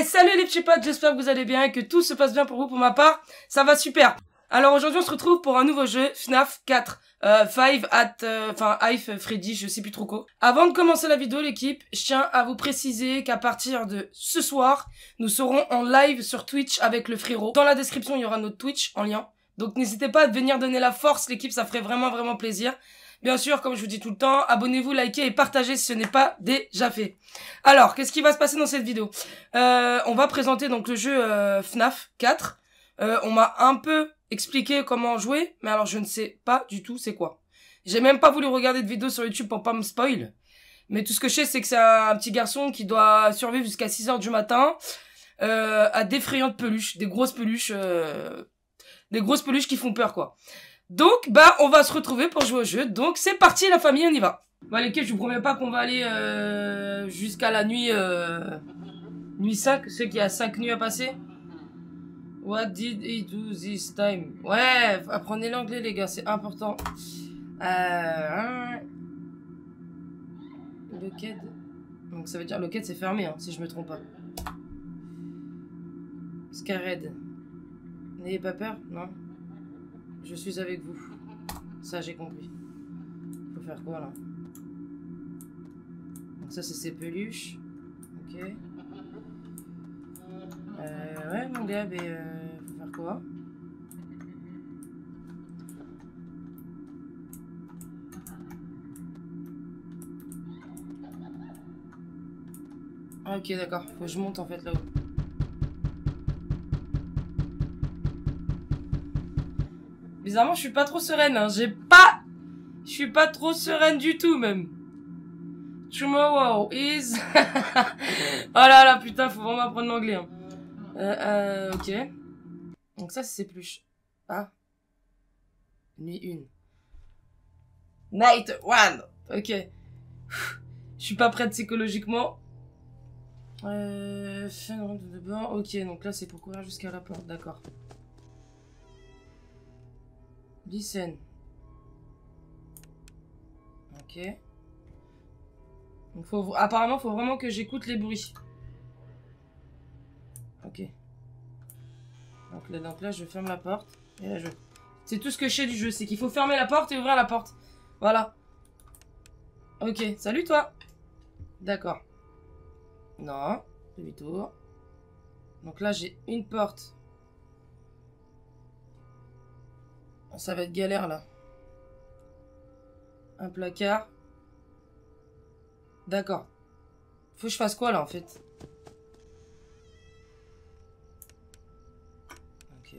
Hey, salut les petits potes, j'espère que vous allez bien et que tout se passe bien pour vous. Pour ma part, ça va super. Alors aujourd'hui, on se retrouve pour un nouveau jeu, FNAF 4, Five Nights at Freddy's, je sais plus trop quoi. Avant de commencer la vidéo, l'équipe, je tiens à vous préciser qu'à partir de ce soir, nous serons en live sur Twitch avec le frérot. Dans la description, il y aura notre Twitch en lien. Donc n'hésitez pas à venir donner la force, l'équipe, ça ferait vraiment plaisir. Bien sûr, comme je vous dis tout le temps, abonnez-vous, likez et partagez si ce n'est pas déjà fait. Alors, qu'est-ce qui va se passer dans cette vidéo? On va présenter donc le jeu FNAF 4. On m'a un peu expliqué comment jouer, mais alors je ne sais pas du tout c'est quoi. J'ai même pas voulu regarder de vidéo sur YouTube pour pas me spoil. Mais tout ce que je sais, c'est que c'est un petit garçon qui doit survivre jusqu'à 6h du matin à d'effrayantes peluches, des grosses peluches qui font peur, quoi. Donc, bah, on va se retrouver pour jouer au jeu. Donc, c'est parti, la famille, on y va. Bah, les gars, je vous promets pas qu'on va aller jusqu'à la nuit nuit 5. Ceux qui a 5 nuits à passer. What did he do this time? Ouais, apprenez l'anglais, les gars, c'est important. Locked. Donc, ça veut dire Locked, c'est fermé, hein, si je me trompe pas. Scared. N'ayez pas peur, non? Je suis avec vous. Ça, j'ai compris. Faut faire quoi, là? Donc ça, c'est ses peluches. Ok. Ouais, mon gars, mais faut faire quoi? Ah, ok, d'accord. Faut que je monte, en fait, là-haut. Bizarrement, je suis pas trop sereine, hein. Je suis pas trop sereine du tout, même. Tomorrow is... oh là là, putain, faut vraiment apprendre l'anglais, hein. Ok. Donc ça, c'est plus... Ah. Nuit 1. Night 1. Ok. Je suis pas prête psychologiquement. Fin de ronde de bain. Ok, donc là, c'est pour courir jusqu'à la porte, d'accord. Listen. Ok. Donc faut, apparemment, faut vraiment que j'écoute les bruits. Ok. Donc là, je ferme la porte. Et là, je... C'est tout ce que je sais du jeu, c'est qu'il faut fermer la porte et ouvrir la porte. Voilà. Ok. Salut, toi. D'accord. Non. Demi-tour. Donc là, j'ai une porte. Ça va être galère, là. Un placard. D'accord. Faut que je fasse quoi, là, en fait? Ok.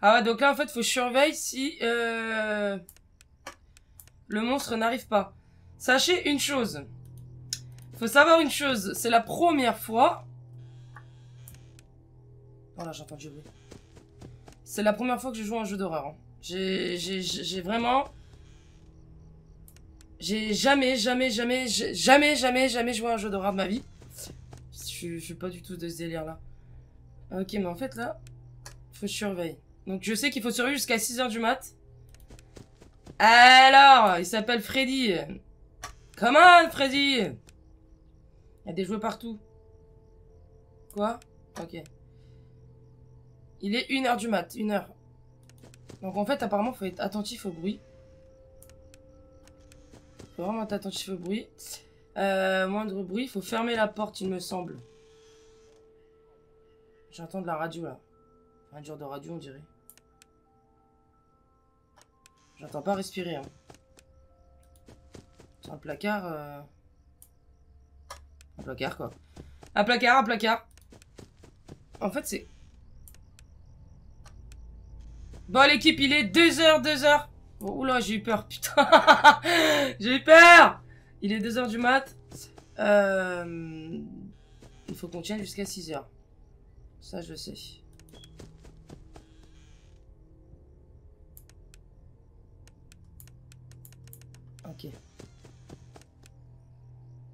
Ah ouais, donc là, en fait, faut que je surveille si... le monstre n'arrive pas. Sachez une chose... Faut savoir une chose, c'est la première fois... Oh là, j'entends du bruit. C'est la première fois que je joue à un jeu d'horreur. Hein. J'ai vraiment... J'ai jamais joué à un jeu d'horreur de ma vie. Je suis pas du tout de ce délire-là. Ok, mais en fait, là, faut que je surveille. Donc, je sais qu'il faut surveiller jusqu'à 6h du mat. Alors, il s'appelle Freddy. Come on, Freddy! Il y a des jouets partout. Quoi? Ok. Il est 1h du mat. 1h. Donc en fait, apparemment, faut être attentif au bruit. Faut vraiment être attentif au bruit. Moindre bruit, faut fermer la porte, il me semble. J'entends de la radio, là. Un genre de radio, on dirait. J'entends pas respirer, hein. Sur le placard... Un placard, quoi. Un placard, un placard. En fait, c'est... Bon, l'équipe, il est 2h. Oh, oula, j'ai eu peur, putain. J'ai eu peur. Il est 2h du mat. Il faut qu'on tienne jusqu'à 6h. Ça, je sais. Ok.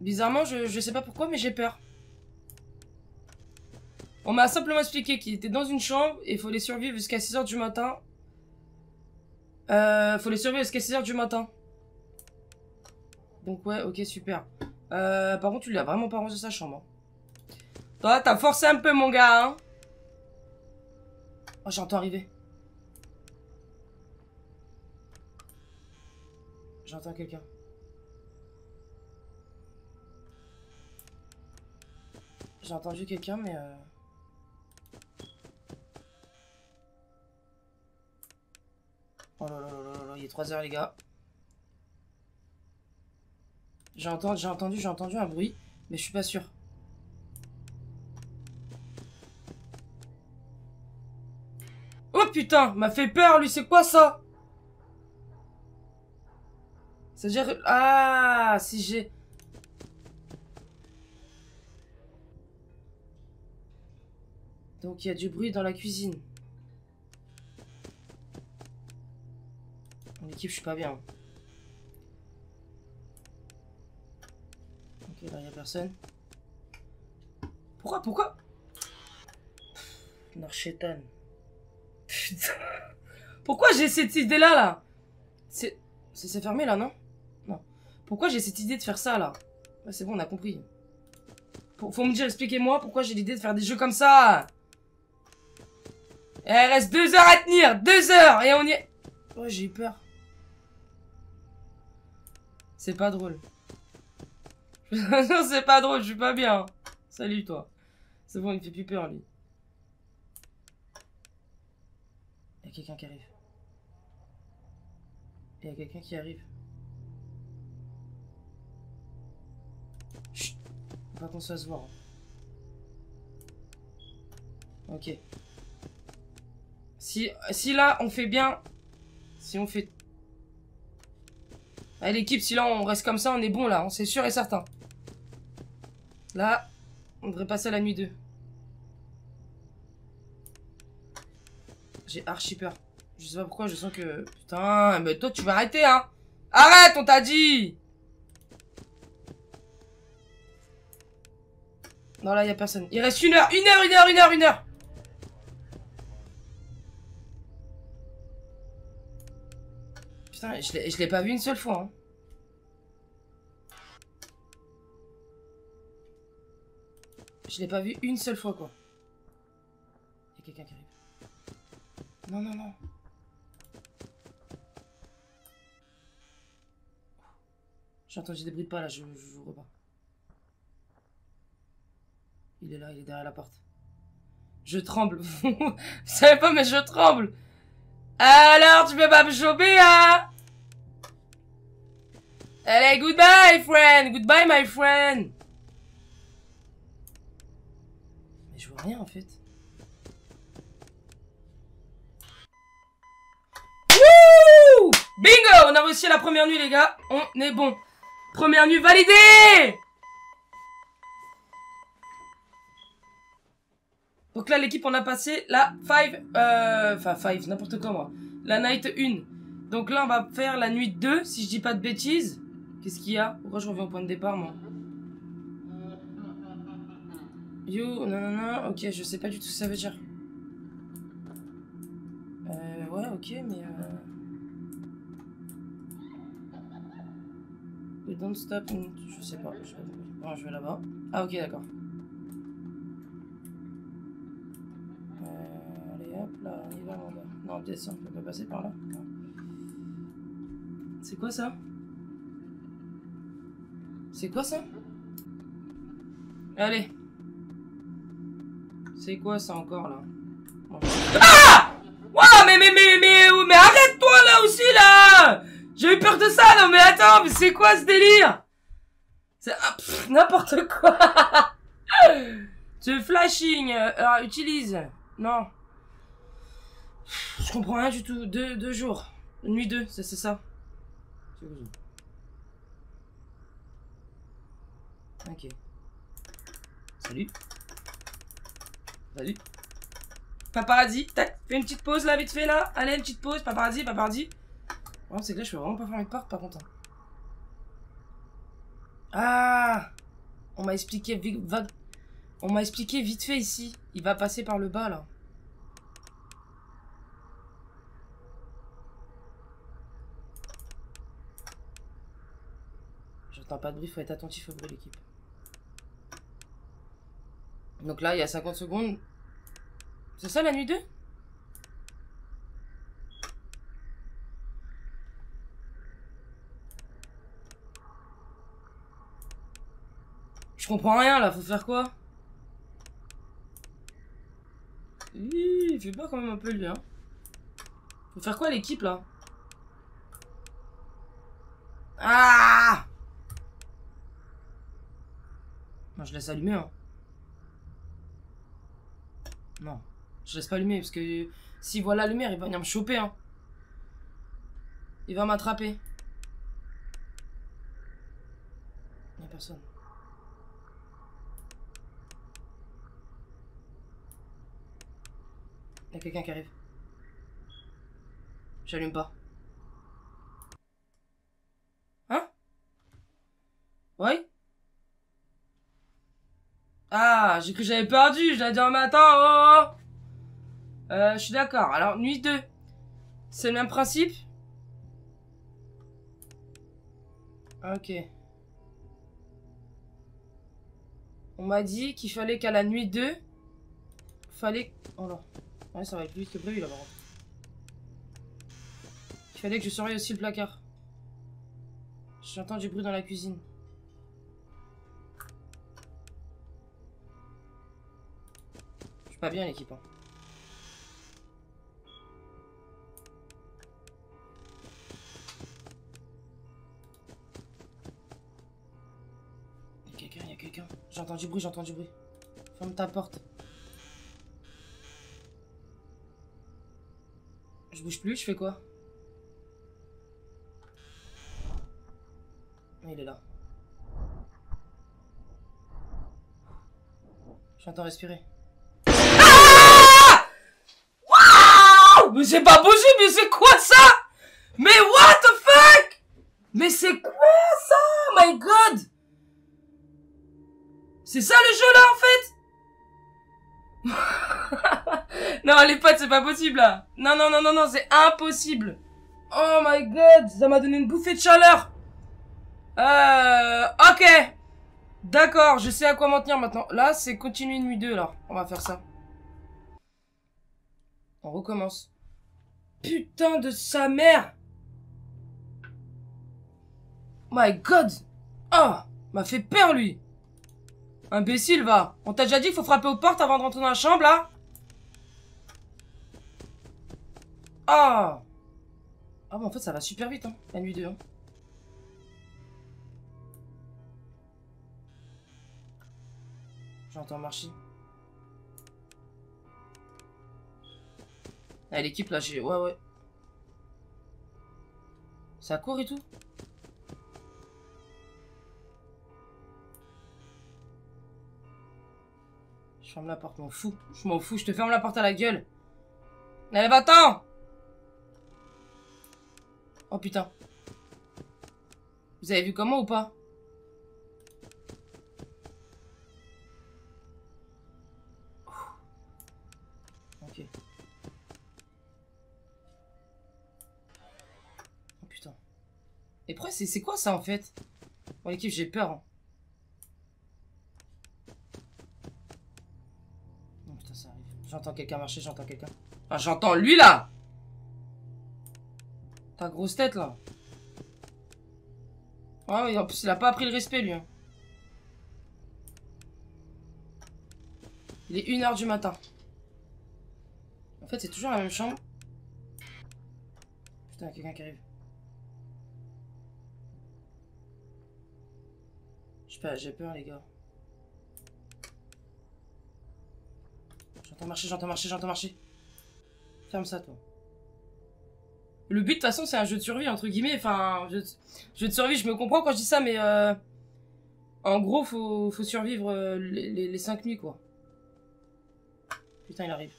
Bizarrement, je sais pas pourquoi, mais j'ai peur. On m'a simplement expliqué qu'il était dans une chambre et il fallait survivre jusqu'à 6h du matin. Faut les surveiller jusqu'à 6h du matin. Donc ouais, ok, super. Par contre, tu l'as vraiment pas rangé sa chambre. Hein. Toi, t'as forcé un peu, mon gars. Hein. Oh, j'entends arriver. J'entends quelqu'un. J'ai entendu quelqu'un, mais... Oh là là là là là, il est 3h les gars. J'ai entendu un bruit, mais je suis pas sûr. Oh putain, m'a fait peur lui, c'est quoi ça? C'est-à-dire... Ah, si j'ai... Donc il y a du bruit dans la cuisine. Mon équipe, je suis pas bien. Ok, là, il n'y a personne. Pourquoi Narchétan. Putain. Pourquoi j'ai cette idée-là, là, C'est fermé, là, non? Non. Pourquoi j'ai cette idée de faire ça, là? Ouais, c'est bon, on a compris. Faut me dire, expliquez-moi pourquoi j'ai l'idée de faire des jeux comme ça. Eh, reste 2 heures à tenir. 2 heures. Et on y est... Oh, j'ai eu peur. C'est pas drôle. Non, c'est pas drôle, je suis pas bien. Salut, toi. C'est bon, il me fait plus peur, lui. Il y a quelqu'un qui arrive. Il y a quelqu'un qui arrive. Chut. Faut pas qu'on se fasse voir. Ok. Si là, on fait bien... Si on fait... Allez l'équipe, si là on reste comme ça, on est bon là, on c'est sûr et certain. Là, on devrait passer à la nuit 2. J'ai archi peur. Je sais pas pourquoi, je sens que... Putain, mais toi tu vas arrêter hein. Arrête, on t'a dit. Non là, y a personne. Il reste 1 heure. Putain, je l'ai pas vu une seule fois. Hein. Je l'ai pas vu une seule fois, quoi. Il y a quelqu'un qui arrive. Non. J'ai entendu des bruits de pas, là, je repars. Il est là, il est derrière la porte. Je tremble. Vous savez pas, mais je tremble. Alors, tu peux pas me choper, hein? Allez, goodbye, friend! Goodbye, my friend! Mais je vois rien, en fait. Wouh! Bingo! On a réussi à la première nuit, les gars. On est bon. Première nuit validée! Donc là, l'équipe, on a passé la Five, n'importe quoi, moi. La night 1. Donc là, on va faire la nuit 2, si je dis pas de bêtises. Qu'est-ce qu'il y a? Pourquoi je reviens au point de départ, moi? You, non, ok, je sais pas du tout ce que ça veut dire. Ouais, ok, mais... We don't stop, je sais pas. Bon, je vais là-bas. Ah, ok, d'accord. Là, on y va, on va. Non, peut-être ça, on peut pas passer par là. C'est quoi ça? Allez. C'est quoi ça encore là? Ah! Waouh, mais arrête-toi là aussi là! J'ai eu peur de ça, non mais attends, mais c'est quoi ce délire? C'est n'importe quoi. Ce flashing, utilise. Non. Je comprends rien du tout. Deux jours. Nuit 2, c'est ça. Ok. Salut. Paparazzi. Tac. Fais une petite pause là, vite fait là. Allez, une petite pause. Paparazzi. Bon, c'est que là, je peux vraiment pas faire une porte par contre. Ah! On m'a expliqué vite fait ici. Il va passer par le bas là. j'entends pas de bruit, faut être attentif au bruit de l'équipe. Donc là, il y a 50 secondes. C'est ça la nuit 2 ? Je comprends rien là, faut faire quoi? Il fait peur quand même un peu lui hein. Faut faire quoi l'équipe là? Ah! Non, je laisse allumer hein. Non, je laisse pas allumer parce que s'il voit la lumière, il va venir me choper hein. Il va m'attraper. Y'a personne. Y'a quelqu'un qui arrive. J'allume pas. Hein? Oui? Ah, j'ai cru que j'avais perdu, je l'ai dit un matin, oh! Je suis d'accord. Alors, nuit 2. C'est le même principe? Ok. On m'a dit qu'il fallait qu'à la nuit 2, fallait... Oh là. Ouais, ça va être plus vite que prévu là-bas. Il fallait que je surveille aussi le placard. J'entends du bruit dans la cuisine. Je suis pas bien l'équipe. Hein. Il y a quelqu'un, il y a quelqu'un. J'entends du bruit, j'entends du bruit. Ferme ta porte. Je bouge plus, je fais quoi? Il est là. J'entends respirer. Ah wow! Mais c'est pas possible, mais c'est quoi ça? Mais what the fuck? Mais c'est quoi ça? My god! C'est ça le jeu là en fait? Non les potes c'est pas possible là. Non non non non non c'est impossible. Oh my god ça m'a donné une bouffée de chaleur. Ok. D'accord je sais à quoi m'en tenir maintenant. Là c'est continuer nuit 2 alors. On va faire ça. On recommence. Putain de sa mère. My god. Oh m'a fait peur lui. Imbécile va. On t'a déjà dit qu'il faut frapper aux portes avant de rentrer dans la chambre là? Ah ah bon en fait ça va super vite hein, la nuit 2 hein. J'entends marcher. Ah l'équipe là j'ai... Ouais ouais. Ça court et tout. Je ferme la porte, m'en fous. Je m'en fous, je te ferme la porte à la gueule. Allez va-t'en. Oh putain. Vous avez vu comment ou pas? Ok. Oh putain. Et pourquoi c'est quoi ça en fait? Bon l'équipe j'ai peur. Hein. Oh putain ça arrive. J'entends quelqu'un marcher, j'entends quelqu'un. Ah j'entends lui là. Ta grosse tête là. Ouais, en plus il a pas appris le respect lui. Hein. Il est 1h du matin. En fait c'est toujours la même chambre. Putain, il y a quelqu'un qui arrive. Je sais pas, j'ai peur les gars. J'entends marcher, j'entends marcher, j'entends marcher. Ferme ça toi. Le but de toute façon c'est un jeu de survie entre guillemets, enfin jeu de survie je me comprends quand je dis ça mais en gros faut survivre les 5 nuits quoi. Putain il arrive.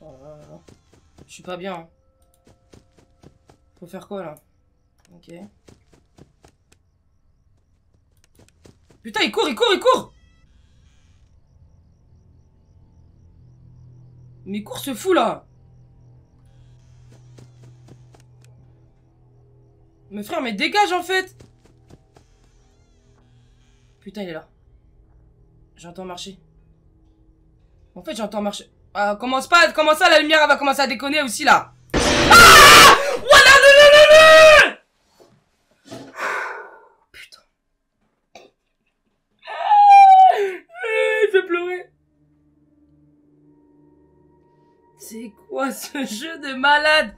Oh là là. Je suis pas bien hein. Faut faire quoi là? Ok. Putain, il court, il court, il court! Mais cours ce fou là. Mais frère, mais dégage en fait. Putain, il est là. J'entends marcher. En fait, j'entends marcher. Ah, commence pas, comment ça, la lumière elle va commencer à déconner aussi là. Ah, voilà, non, non, non, non. Putain. Je vais pleurer. C'est quoi ce jeu de malade?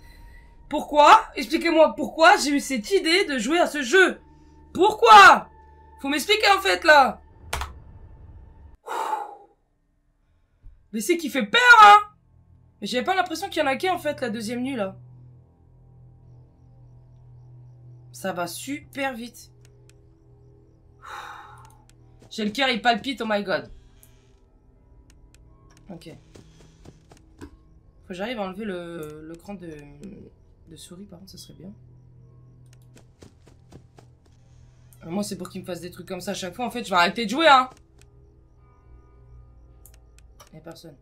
Pourquoi? Expliquez-moi pourquoi j'ai eu cette idée de jouer à ce jeu. Pourquoi? Faut m'expliquer en fait là. Mais c'est qui fait peur hein. Mais j'avais pas l'impression qu'il y en a qu'un en fait la deuxième nuit là. Ça va super vite. J'ai le cœur, il palpite, oh my god. Ok. Faut que j'arrive à enlever le cran de souris par contre, ça serait bien. Alors moi c'est pour qu'il me fasse des trucs comme ça à chaque fois en fait, je vais arrêter de jouer hein. Y'a personne.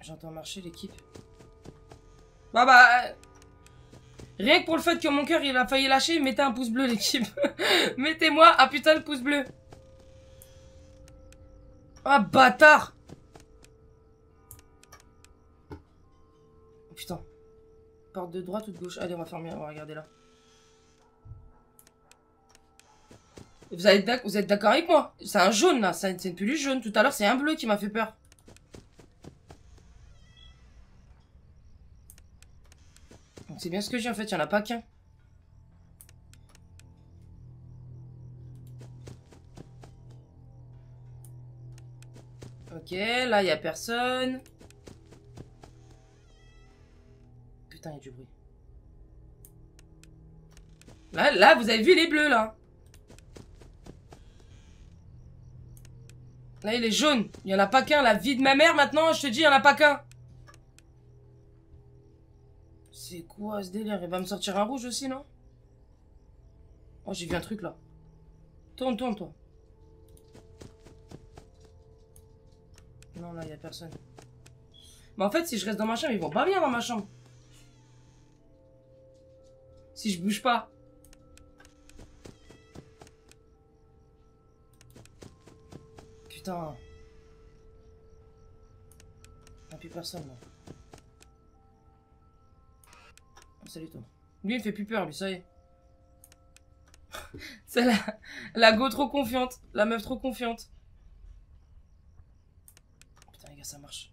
J'entends marcher l'équipe. Bah. Rien que pour le fait que mon cœur il a failli lâcher, mettez un pouce bleu l'équipe. Mettez-moi un putain de pouce bleu. Ah bâtard. Oh, putain. Porte de droite ou de gauche? Allez on va fermer, on va regarder là. Vous êtes d'accord avec moi? C'est un jaune là, c'est une peluche jaune. Tout à l'heure c'est un bleu qui m'a fait peur. Donc c'est bien ce que j'ai en fait, il n'y en a pas qu'un. Ok, là il n'y a personne. Putain il y a du bruit. Là vous avez vu les bleus là. Là, il est jaune. Il n'y en a pas qu'un. La vie de ma mère, maintenant, je te dis, il n'y en a pas qu'un. C'est quoi ce délire? Il va me sortir un rouge aussi, non? Oh, j'ai vu un truc, là. Tourne, tourne, toi. Non, là, il n'y a personne. Mais en fait, si je reste dans ma chambre, ils vont pas venir dans ma chambre. Si je bouge pas. Putain. Y'a plus personne là. Oh, salut toi. Lui il me fait plus peur lui, ça y est. C'est la go trop confiante. La meuf trop confiante. Putain les gars ça marche.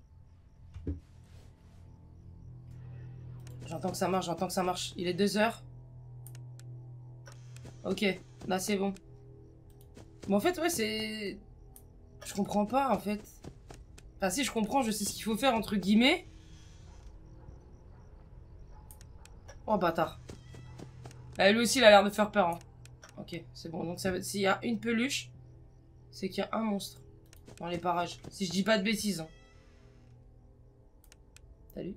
J'entends que ça marche, j'entends que ça marche. Il est 2h. Ok, là c'est bon. Bon en fait ouais c'est... Je comprends pas en fait. Enfin si je comprends, je sais ce qu'il faut faire entre guillemets. Oh bâtard. Ah, lui aussi il a l'air de faire peur hein. Ok c'est bon, donc ça veut... s'il y a une peluche, c'est qu'il y a un monstre dans les parages. Si je dis pas de bêtises hein. Salut.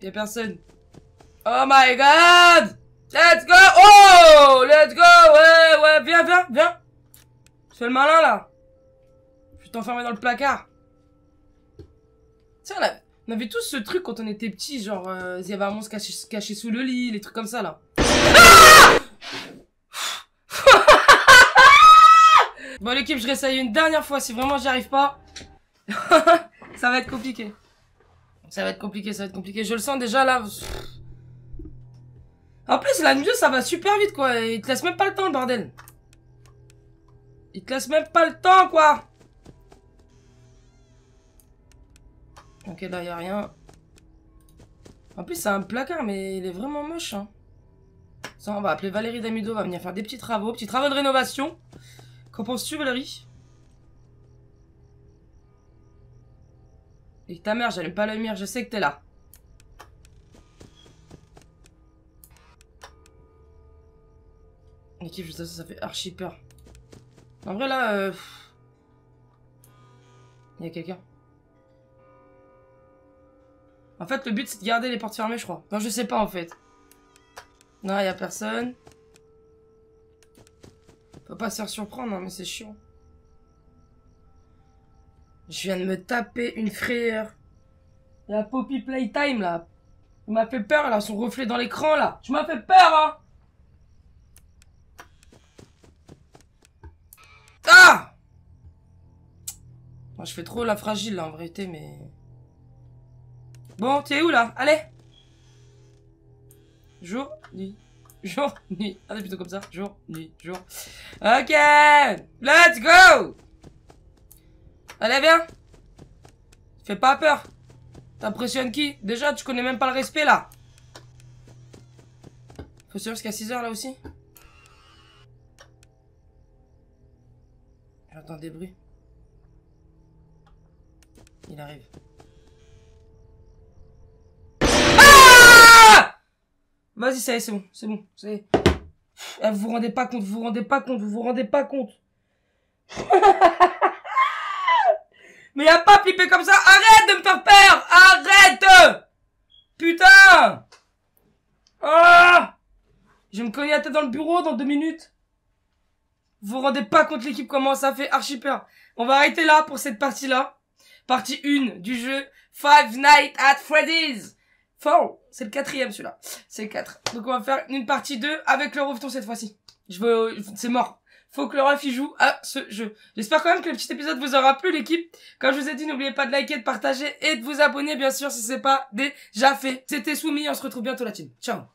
Y'a personne. Oh my god. Let's go! Oh! Let's go! Ouais, ouais, viens, viens, viens! Je fais le malin, là! Je vais t'enfermer dans le placard! Tiens, là, on avait tous ce truc quand on était petits, genre, il y avait un monstre caché sous le lit, les trucs comme ça, là. Ah bon, l'équipe, je réessaye une dernière fois, si vraiment j'y arrive pas. Ça va être compliqué. Ça va être compliqué, ça va être compliqué. Je le sens déjà, là. En plus, la nuit, ça va super vite, quoi. Il te laisse même pas le temps, le bordel. Il te laisse même pas le temps, quoi. Ok, là, y a rien. En plus, c'est un placard, mais il est vraiment moche, hein. Ça, on va appeler Valérie Damido, va venir faire des petits travaux de rénovation. Qu'en penses-tu, Valérie? Et ta mère, j'allume pas la lumière, je sais que t'es là. L'équipe, juste ça fait archi peur. En vrai, là... Il y a quelqu'un. En fait, le but, c'est de garder les portes fermées, je crois. Non, je sais pas, en fait. Non, il y a personne. Faut pas se faire surprendre, hein, mais c'est chiant. Je viens de me taper une frayeur. La Poppy Playtime, là. Il m'a fait peur, là, son reflet dans l'écran, là. Je m'as fait peur, hein. Ah! Moi, je fais trop la fragile, là, en vérité, mais... Bon, t'es où, là? Allez! Jour, nuit. Jour, nuit. Allez, plutôt comme ça. Jour, nuit, jour. Ok! Let's go! Allez, viens! Fais pas peur. T'impressionnes qui? Déjà, tu connais même pas le respect, là. Faut se dire jusqu'à 6 h là, aussi. J'entends des bruits. Il arrive. Ah! Vas-y, ça y est, c'est bon, c'est bon, c'est... Vous vous rendez pas compte, vous vous rendez pas compte, vous vous rendez pas compte. Mais y a pas flippé comme ça. Arrête de me faire peur. Arrête. Putain. Ah! Je vais me cogner la tête dans le bureau dans 2 minutes. Vous vous rendez pas compte l'équipe comment ça fait archi peur. On va arrêter là pour cette partie-là. Partie 1 du jeu Five Nights at Freddy's. Enfin, c'est le 4e celui-là. C'est 4. Donc on va faire une partie 2 avec le refton cette fois-ci. Je veux... C'est mort. Faut que le ref y joue à ce jeu. J'espère quand même que le petit épisode vous aura plu l'équipe. Comme je vous ai dit, n'oubliez pas de liker, de partager et de vous abonner bien sûr si c'est pas déjà fait. C'était Soumi, on se retrouve bientôt la team. Ciao.